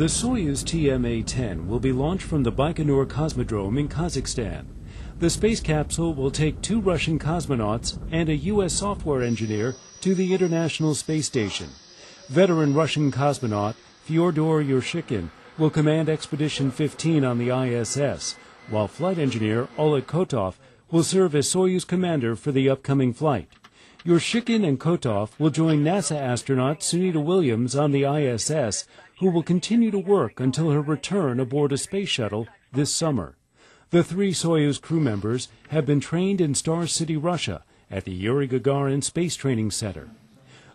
The Soyuz TMA-10 will be launched from the Baikonur Cosmodrome in Kazakhstan. The space capsule will take two Russian cosmonauts and a U.S. software engineer to the International Space Station. Veteran Russian cosmonaut Fyodor Yurchikhin will command Expedition 15 on the ISS, while flight engineer Oleg Kotov will serve as Soyuz commander for the upcoming flight. Yurchikhin and Kotov will join NASA astronaut Sunita Williams on the ISS, who will continue to work until her return aboard a space shuttle this summer. The three Soyuz crew members have been trained in Star City, Russia, at the Yuri Gagarin Space Training Center.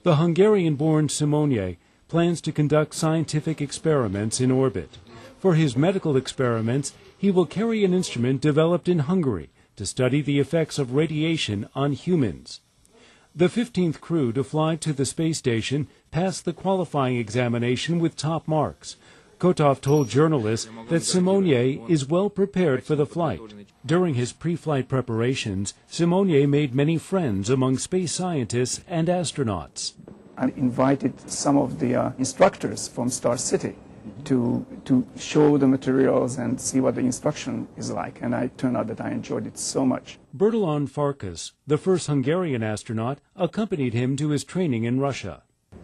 The Hungarian-born Simonyi plans to conduct scientific experiments in orbit. For his medical experiments, he will carry an instrument developed in Hungary to study the effects of radiation on humans. The 15th crew to fly to the space station passed the qualifying examination with top marks. Kotov told journalists that Simonyi is well prepared for the flight. During his pre-flight preparations, Simonyi made many friends among space scientists and astronauts. I invited some of the instructors from Star City to show the materials and see what the instruction is like, and it turned out that I enjoyed it so much. Bertalan Farkas, the first Hungarian astronaut, accompanied him to his training in Russia.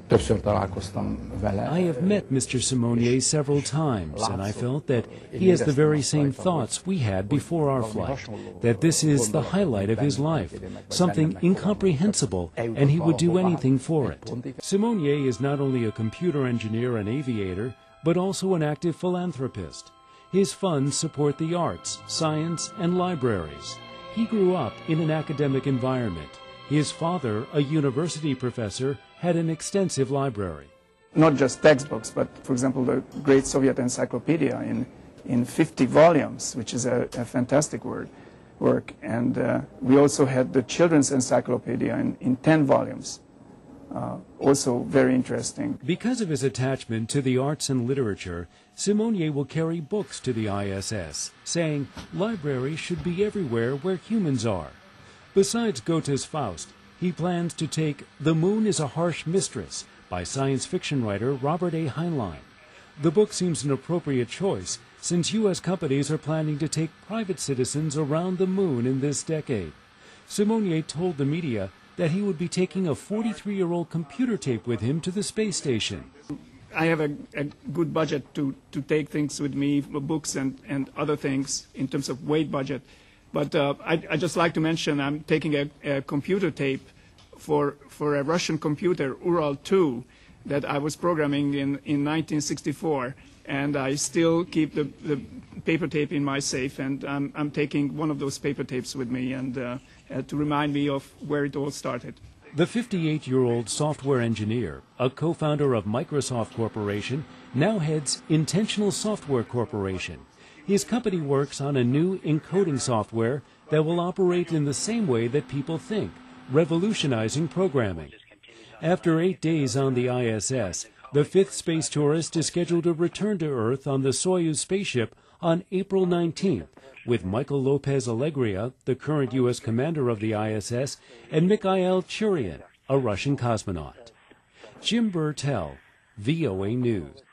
I have met Mr. Simonyi several times, and I felt that he has the very same thoughts we had before our flight, that this is the highlight of his life, something incomprehensible, and he would do anything for it. Simonyi is not only a computer engineer and aviator, but also an active philanthropist. His funds support the arts, science, and libraries. He grew up in an academic environment. His father, a university professor, had an extensive library. Not just textbooks, but, for example, the Great Soviet Encyclopedia in 50 volumes, which is a fantastic work. And we also had the Children's Encyclopedia in 10 volumes. Also very interesting. Because of his attachment to the arts and literature, Simonyi will carry books to the ISS, saying libraries should be everywhere where humans are. Besides Goethe's Faust, he plans to take The Moon is a Harsh Mistress by science fiction writer Robert A. Heinlein. The book seems an appropriate choice since U.S. companies are planning to take private citizens around the moon in this decade. Simonyi told the media that he would be taking a 43-year-old computer tape with him to the space station. I have a good budget to take things with me, books and other things in terms of weight budget. But I just like to mention I'm taking a computer tape for a Russian computer, Ural-2, that I was programming in 1964. And I still keep the paper tape in my safe, and I'm taking one of those paper tapes with me and to remind me of where it all started. The 58-year-old software engineer, a co-founder of Microsoft Corporation, now heads Intentional Software Corporation. His company works on a new encoding software that will operate in the same way that people think, revolutionizing programming. After 8 days on the ISS, the fifth space tourist is scheduled to return to Earth on the Soyuz spaceship on April 19th, with Michael Lopez Alegria, the current U.S. commander of the ISS, and Mikhail Churyan, a Russian cosmonaut. Jim Burtell, VOA News.